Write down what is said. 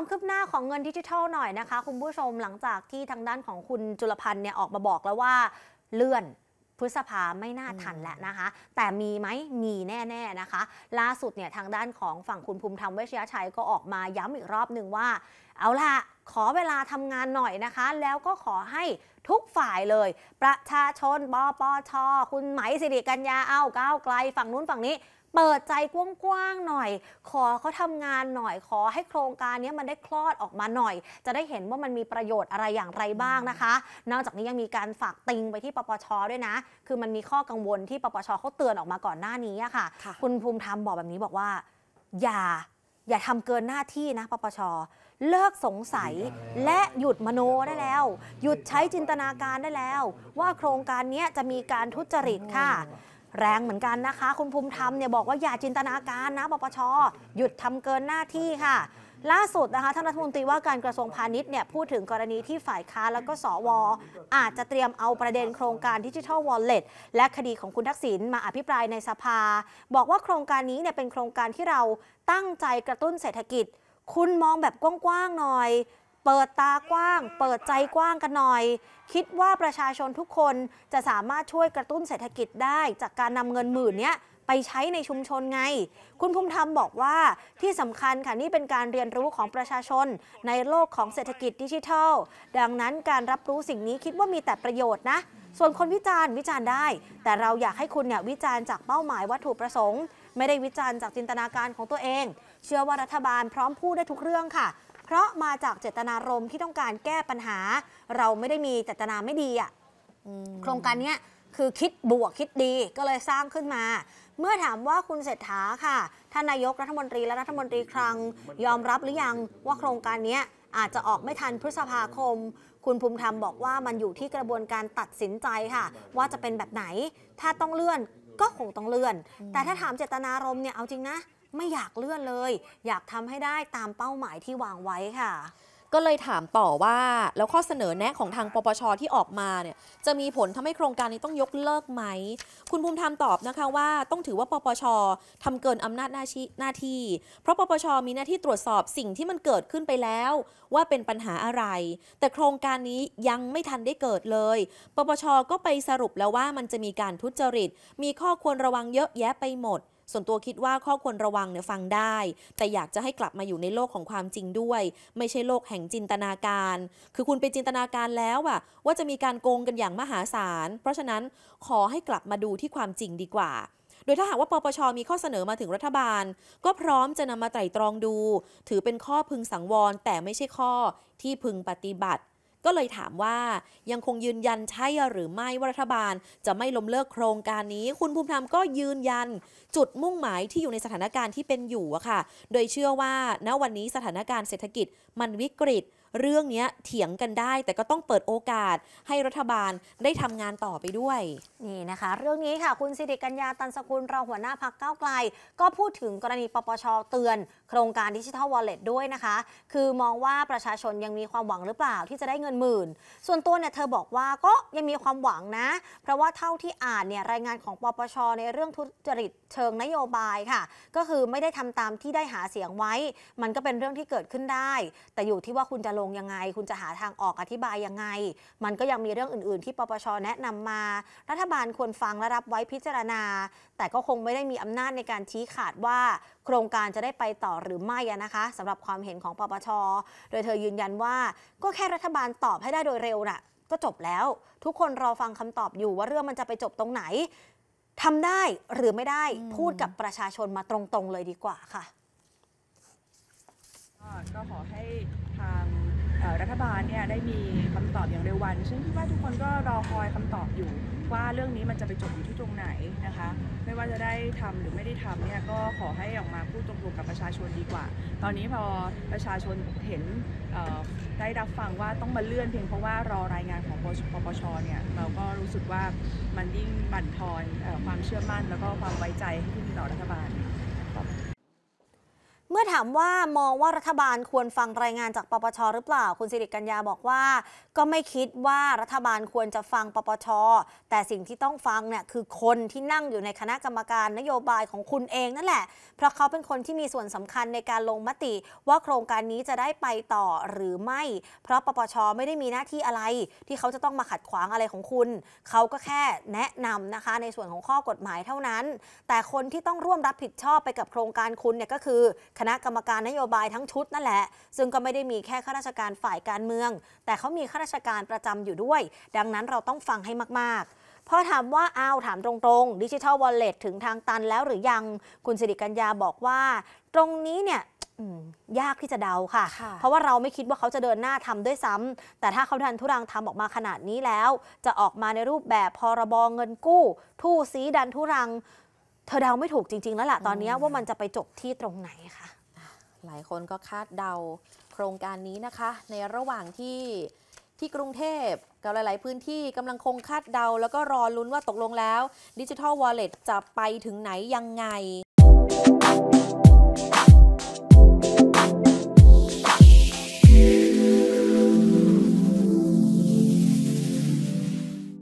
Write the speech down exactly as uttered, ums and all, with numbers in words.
ความคืบหน้าของเงินดิจิทัลหน่อยนะคะคุณผู้ชมหลังจากที่ทางด้านของคุณจุลพันธ์เนี่ยออกมาบอกแล้วว่าเลื่อนพฤษภาไม่น่าทันแหละนะคะแต่มีไหมมีแน่ๆนะคะล่าสุดเนี่ยทางด้านของฝั่งคุณภูมิธรรมเวชยชัยก็ออกมาย้ำอีกรอบหนึ่งว่าเอาล่ะขอเวลาทำงานหน่อยนะคะแล้วก็ขอให้ทุกฝ่ายเลยประชาชนปปช.คุณไหมสิริกัญญาเอาก้าวไกลฝั่งนู้นฝั่งนี้เปิดใจกว้างๆหน่อยขอเขาทำงานหน่อยขอให้โครงการนี้มันได้คลอดออกมาหน่อยจะได้เห็นว่ามันมีประโยชน์อะไรอย่างไรบ้างนะคะนอกจากนี้ยังมีการฝากติงไปที่ปปช.ด้วยนะคือมันมีข้อกังวลที่ปปช.เขาเตือนออกมาก่อนหน้านี้ค่ะคุณภูมิธรรมบอกแบบนี้บอกว่าอย่าอย่าทำเกินหน้าที่นะปปช.เลิกสงสัยและหยุดมโนได้แล้วหยุดใช้จินตนาการได้แล้วว่าโครงการนี้จะมีการทุจริตค่ะแรงเหมือนกันนะคะคุณภูมิธรรมเนี่ยบอกว่าอย่าจินตนาการนะปปช.หยุดทำเกินหน้าที่ค่ะล่าสุดนะคะท่านรัฐมนตรีว่าการกระทรวงพาณิชย์เนี่ยพูดถึงกรณีที่ฝ่ายค้านแล้วก็สว.อาจจะเตรียมเอาประเด็นโครงการ Digital Wallet และคดีของคุณทักษิณมาอภิปรายในสภาบอกว่าโครงการนี้เนี่ยเป็นโครงการที่เราตั้งใจกระตุ้นเศรษฐกิจคุณมองแบบกว้างๆหน่อยเปิดตากว้างเปิดใจกว้างกันหน่อยคิดว่าประชาชนทุกคนจะสามารถช่วยกระตุ้นเศรษฐกิจได้จากการนำเงินหมื่นเนี้ยไปใช้ในชุมชนไงคุณภูมิธรรมบอกว่าที่สำคัญค่ะนี่เป็นการเรียนรู้ของประชาชนในโลกของเศรษฐกิจดิจิทัลดังนั้นการรับรู้สิ่งนี้คิดว่ามีแต่ประโยชน์นะส่วนคนวิจารณ์วิจารณ์ได้แต่เราอยากให้คุณเนี่ยวิจารณ์จากเป้าหมายวัตถุประสงค์ไม่ได้วิจารณ์จากจินตนาการของตัวเองเชื่อว่ารัฐบาลพร้อมพูดได้ทุกเรื่องค่ะเพราะมาจากเจตนารมณ์ที่ต้องการแก้ปัญหาเราไม่ได้มีเจตนาไม่ดีอ่ะโครงการนี้คือคิดบวกคิดดีก็เลยสร้างขึ้นมาเมื่อถามว่าคุณเศรษฐาค่ะท่านนายกรัฐมนตรีและรัฐมนตรีคลังยอมรับหรือยังว่าโครงการนี้อาจจะออกไม่ทันพฤษภาคมคุณภูมิธรรมบอกว่ามันอยู่ที่กระบวนการตัดสินใจค่ะว่าจะเป็นแบบไหนถ้าต้องเลื่อนก็คงต้องเลื่อนแต่ถ้าถามเจตนารมณ์เนี่ยเอาจริงนะไม่อยากเลื่อนเลยอยากทำให้ได้ตามเป้าหมายที่วางไว้ค่ะก็เลยถามต่อว่าแล้วข้อเสนอแนะของทางปปช.ที่ออกมาเนี่ยจะมีผลทำให้โครงการนี้ต้องยกเลิกไหมคุณภูมิธรรมตอบนะคะว่าต้องถือว่าปปช.ทำเกินอำนาจหน้าที่เพราะปปช.มีหน้าที่ตรวจสอบสิ่งที่มันเกิดขึ้นไปแล้วว่าเป็นปัญหาอะไรแต่โครงการนี้ยังไม่ทันได้เกิดเลยปปช.ก็ไปสรุปแล้วว่ามันจะมีการทุจริตมีข้อควรระวังเยอะแยะไปหมดส่วนตัวคิดว่าข้อควรระวังเนี่ยฟังได้แต่อยากจะให้กลับมาอยู่ในโลกของความจริงด้วยไม่ใช่โลกแห่งจินตนาการคือคุณไปจินตนาการแล้วอะว่าจะมีการโกงกันอย่างมหาศาลเพราะฉะนั้นขอให้กลับมาดูที่ความจริงดีกว่าโดยถ้าหากว่าปปช.มีข้อเสนอมาถึงรัฐบาลก็พร้อมจะนำมาไตร่ตรองดูถือเป็นข้อพึงสังวรแต่ไม่ใช่ข้อที่พึงปฏิบัติก็เลยถามว่ายังคงยืนยันใช่หรือไม่ว่ารัฐบาลจะไม่ล้มเลิกโครงการนี้คุณภูมิธรรมก็ยืนยันจุดมุ่งหมายที่อยู่ในสถานการณ์ที่เป็นอยู่อะค่ะโดยเชื่อว่าณวันนี้สถานการณ์เศรษฐกิจมันวิกฤตเรื่องนี้เถียงกันได้แต่ก็ต้องเปิดโอกาสให้รัฐบาลได้ทำงานต่อไปด้วยนี่นะคะเรื่องนี้ค่ะคุณสิริกัญญาตันสกุลรองหัวหน้าพรรคก้าวไกลก็พูดถึงกรณีปปช.เตือนโครงการ Digital Wallet ด้วยนะคะคือมองว่าประชาชนยังมีความหวังหรือเปล่าที่จะได้เงินหมื่นส่วนตัวเนี่ยเธอบอกว่าก็ยังมีความหวังนะเพราะว่าเท่าที่อ่านเนี่ยรายงานของปปช.ในเรื่องทุจริตเชิงนโยบายค่ะก็คือไม่ได้ทำตามที่ได้หาเสียงไว้มันก็เป็นเรื่องที่เกิดขึ้นได้แต่อยู่ที่ว่าคุณจะลงยังไงคุณจะหาทางออกอธิบายยังไงมันก็ยังมีเรื่องอื่นๆที่ปปช.แนะนำมารัฐบาลควรฟังและรับไว้พิจารณาแต่ก็คงไม่ได้มีอำนาจในการชี้ขาดว่าโครงการจะได้ไปต่อหรือไม่นะคะสำหรับความเห็นของปปช.โดยเธอยืนยันว่าก็แค่รัฐบาลตอบให้ได้โดยเร็วน่ะก็จบแล้วทุกคนรอฟังคำตอบอยู่ว่าเรื่องมันจะไปจบตรงไหนทำได้หรือไม่ได้พูดกับประชาชนมาตรงๆเลยดีกว่าค่ะก็ขอให้ทางรัฐบาลเนี่ยได้มีคำตอบอย่างเร็ววันซึ่งคิดว่าทุกคนก็รอคอยคำตอบอยู่ว่าเรื่องนี้มันจะไปจบอยู่ที่ตรงไหนนะคะไม่ว่าจะได้ทำหรือไม่ได้ทำเนี่ยก็ขอให้ออกมาพูดตรงๆกับประชาชนดีกว่าตอนนี้พอประชาชนเห็นได้รับฟังว่าต้องมาเลื่อนเพียงเพราะว่ารอรายงานของปปช.เนี่ยเราก็รู้สึกว่ามันยิ่งบั่นทอนความเชื่อมั่นแล้วก็ความไว้ใจที่มีต่อรัฐบาล มื่อถามว่ามองว่ารัฐบาลควรฟังรายงานจากปปช.หรือเปล่าคุณสิริกัญญาบอกว่าก็ไม่คิดว่ารัฐบาลควรจะฟังปปช.แต่สิ่งที่ต้องฟังเนี่ยคือคนที่นั่งอยู่ในคณะกรรมการนโยบายของคุณเองนั่นแหละเพราะเขาเป็นคนที่มีส่วนสำคัญในการลงมติว่าโครงการนี้จะได้ไปต่อหรือไม่เพราะปปช.ไม่ได้มีหน้าที่อะไรที่เขาจะต้องมาขัดขวางอะไรของคุณเขาก็แค่แนะนำนะคะในส่วนของข้อกฎหมายเท่านั้นแต่คนที่ต้องร่วมรับผิดชอบไปกับโครงการคุณเนี่ยก็คือคณะกรรมการนโยบายทั้งชุดนั่นแหละซึ่งก็ไม่ได้มีแค่ข้าราชการฝ่ายการเมืองแต่เขามีข้าราชการประจำอยู่ด้วยดังนั้นเราต้องฟังให้มากๆพอถามว่าอ้าวถามตรงๆ Digital Wallet ถึงทางตันแล้วหรือยังคุณสิริกัญญาบอกว่าตรงนี้เนี่ยยากที่จะเดาค่ะเพราะว่าเราไม่คิดว่าเขาจะเดินหน้าทำด้วยซ้ำแต่ถ้าเขาดันทุรังทำออกมาขนาดนี้แล้วจะออกมาในรูปแบบพรบเงินกู้ทู่ซีดันทุรังเธอเดาไม่ถูกจริงๆแล้วล่ะตอนนี้ว่ามันจะไปจบที่ตรงไหนค่ะหลายคนก็คาดเดาโครงการนี้นะคะในระหว่างที่ที่กรุงเทพกับหลายๆพื้นที่กำลังคงคาดเดาแล้วก็รอลุ้นว่าตกลงแล้ว Digital Wallet จะไปถึงไหนยังไง